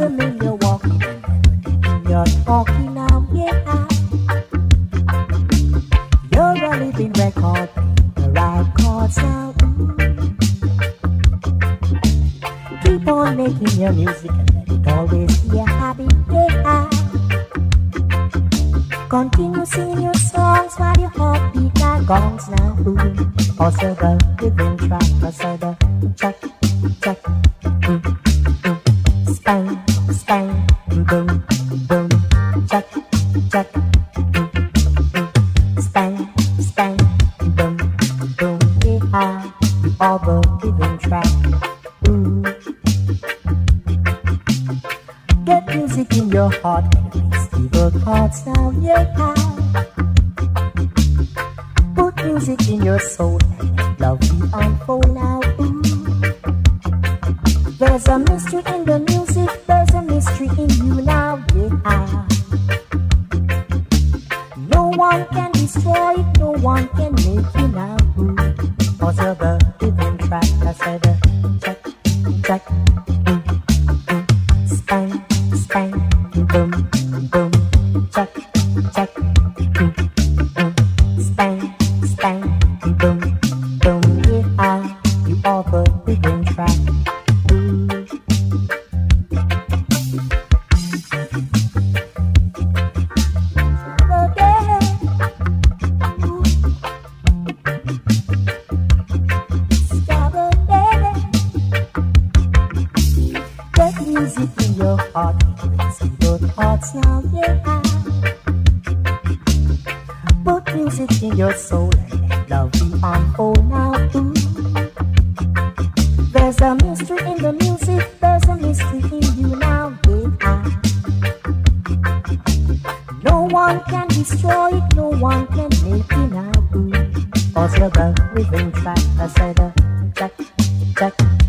familiar walk in your talky now, yeah. You're a living record, the right chord sound. Keep on making your music and let it always be a habit, yeah. Continue singing your songs while your heartbeat are gongs now. Also the rhythm track, also the chuck, chuck, spang, spang, boom, boom, chuck, chuck, spang, spang, boom, boom, yeah. All the rhythm track. Get music in your heart. The chords now, yeah. Put music in your soul, love the unfold now. There's a mystery in the music, there's a mystery in you now, yeah. No one can destroy it, no one can make you now. Cause of the rhythm track, I said check, check, spang, spang, boom. Check, check, spang, spang, boom, boom, yeah. You are the rhythm track. Get music in your heart. See your hearts now, yeah. Put music in your soul, love the unfold now. There's a mystery in the music, there's a mystery in you now, yeah. No one can destroy it, no one can make it now. Cause you're the rhythm track, I said, check, check.